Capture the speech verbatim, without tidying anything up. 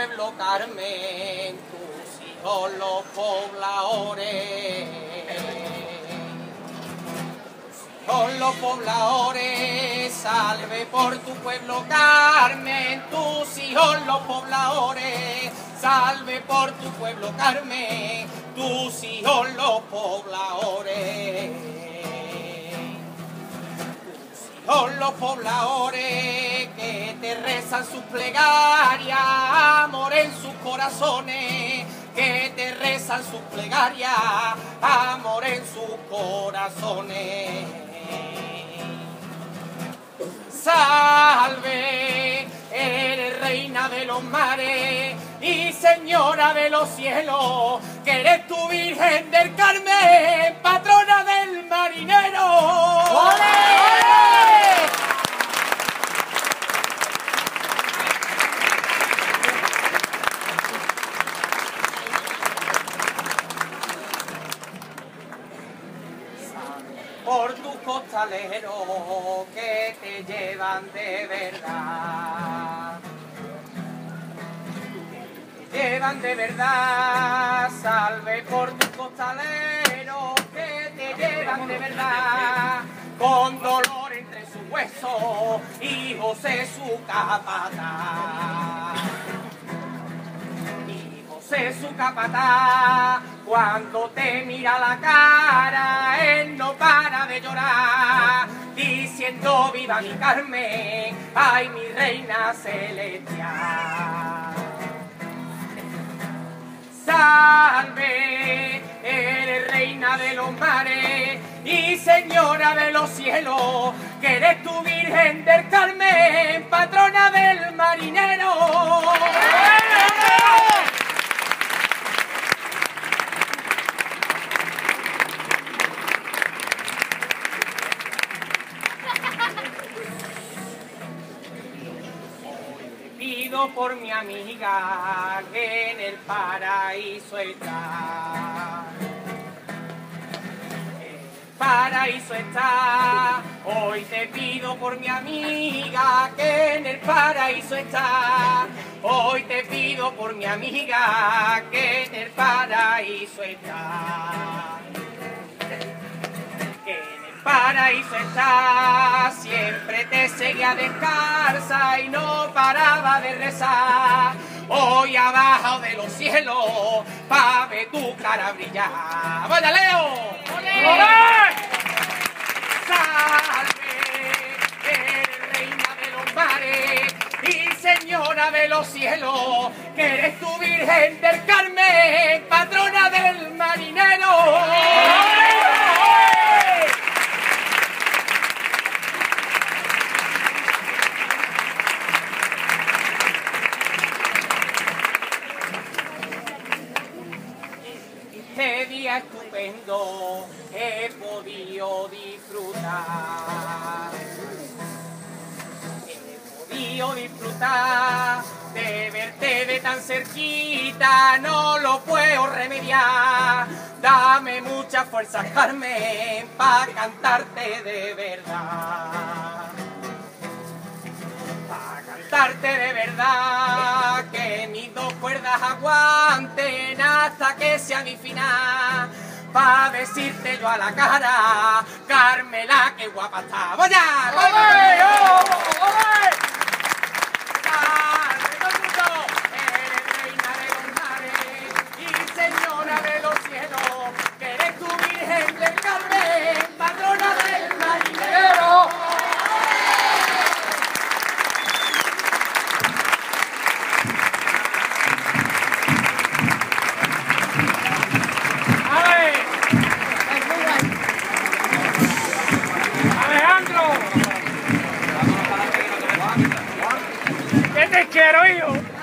pueblo Carmen, tus hijos los pobladores, tus hijos los pobladores, salve por tu pueblo Carmen, tus hijos los pobladores, salve por tu pueblo Carmen, tus hijos los pobladores, tus hijos los pobladores, que te rezan sus plegarias, amor en sus corazones, que te rezan sus plegarias, amor en sus corazones. Salve, eres reina de los mares y señora de los cielos, que eres tu Virgen del Carmen, patrona del marinero. ¡Olé! Por tus costaleros que te llevan de verdad, te llevan de verdad, salve por tus costaleros que te llevan de verdad, con dolor entre sus huesos y José su capataz, y José su capataz, cuando te mira la cara él no para de llorar, diciendo viva mi Carmen, ay mi reina celestial. Salve, eres reina de los mares y señora de los cielos, que eres tu Virgen del Carmen, patrona del marinero. Pido por mi amiga que en el paraíso está, el paraíso está, hoy te pido por mi amiga que en el paraíso está, hoy te pido por mi amiga que en el paraíso está, que en el paraíso está, siempre te seguía descalza y no paraba de rezar, hoy abajo de los cielos pa' ver tu cara brillar. ¡Vaya Leo! ¡Olé! ¡Olé! Salve, eres reina de los mares y señora de los cielos, que eres tu Virgen del Carmen, patrona del marinero. ¡Olé! Este día estupendo he podido disfrutar, he podido disfrutar, de verte de tan cerquita no lo puedo remediar, dame mucha fuerza Carmen, pa' cantarte de verdad, pa' cantarte de verdad, que mis dos cuerdas aguanten hasta que sea mi final, pa' decirte yo a la cara, Carmela, que guapa está. ¡Vaya! ¡Olé! ¡Olé! Eres reina de los mares y señora de los cielos, que eres tu Virgen del Carmen, patrona del marinero. Quiero yo.